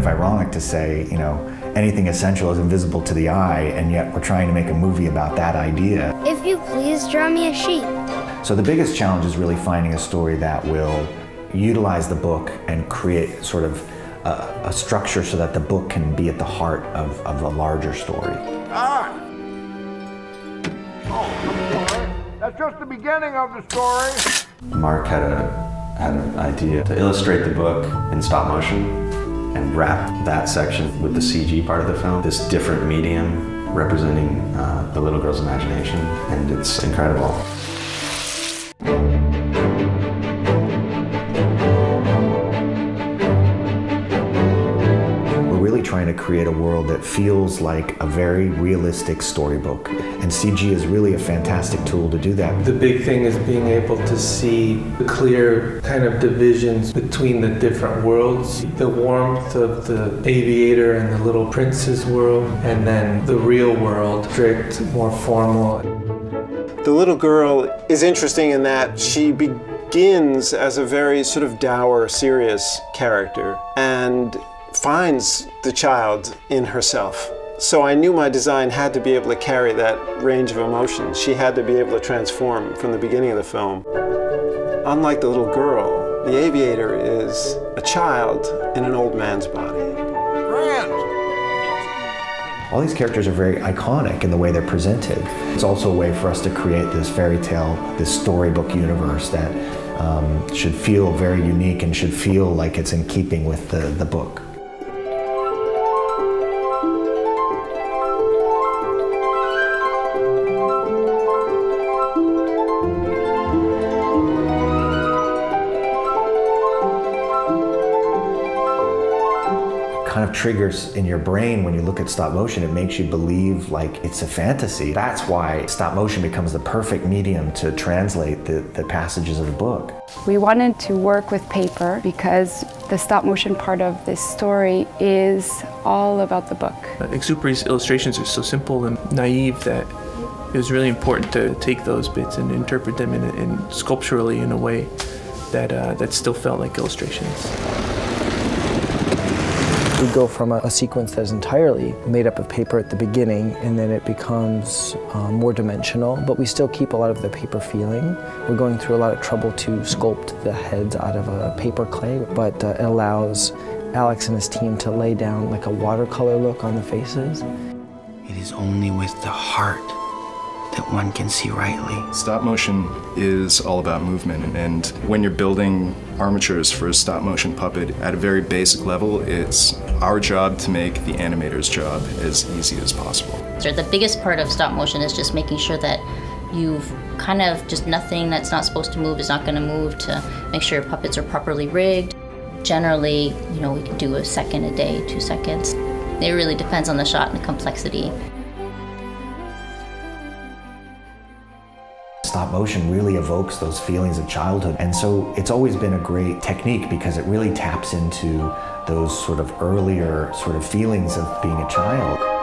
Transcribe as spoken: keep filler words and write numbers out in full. of ironic to say, you know, anything essential is invisible to the eye, and yet we're trying to make a movie about that idea. If you please, draw me a sheep. So the biggest challenge is really finding a story that will utilize the book and create sort of a, a structure so that the book can be at the heart of, of a larger story. Ah! Oh, that's just the beginning of the story. Mark had a had an idea to illustrate the book in stop motion and wrap that section with the C G part of the film, this different medium representing uh, the little girl's imagination, and it's incredible. Trying to create a world that feels like a very realistic storybook. And C G is really a fantastic tool to do that. The big thing is being able to see the clear kind of divisions between the different worlds. The warmth of the aviator and the little princess world, and then the real world, strict, more formal. The little girl is interesting in that she begins as a very sort of dour, serious character, and finds the child in herself. So I knew my design had to be able to carry that range of emotions. She had to be able to transform from the beginning of the film. Unlike the little girl, the aviator is a child in an old man's body. All these characters are very iconic in the way they're presented. It's also a way for us to create this fairy tale, this storybook universe that um, should feel very unique and should feel like it's in keeping with the, the book. Kind of triggers in your brain when you look at stop motion. It makes you believe like it's a fantasy. That's why stop motion becomes the perfect medium to translate the, the passages of the book. We wanted to work with paper because the stop motion part of this story is all about the book. Exupery's illustrations are so simple and naive that it was really important to take those bits and interpret them in, in sculpturally in a way that, uh, that still felt like illustrations. We go from a, a sequence that is entirely made up of paper at the beginning, and then it becomes uh, more dimensional, but we still keep a lot of the paper feeling. We're going through a lot of trouble to sculpt the heads out of a paper clay, but uh, it allows Alex and his team to lay down like a watercolor look on the faces. It is only with the heart that one can see rightly. Stop motion is all about movement, and when you're building armatures for a stop motion puppet at a very basic level, it's our job to make the animator's job as easy as possible. So the biggest part of stop motion is just making sure that you've kind of just nothing that's not supposed to move is not going to move, to make sure your puppets are properly rigged. Generally, you know, we can do a second a day, two seconds. It really depends on the shot and the complexity. Stop motion really evokes those feelings of childhood, and so it's always been a great technique because it really taps into those sort of earlier sort of feelings of being a child.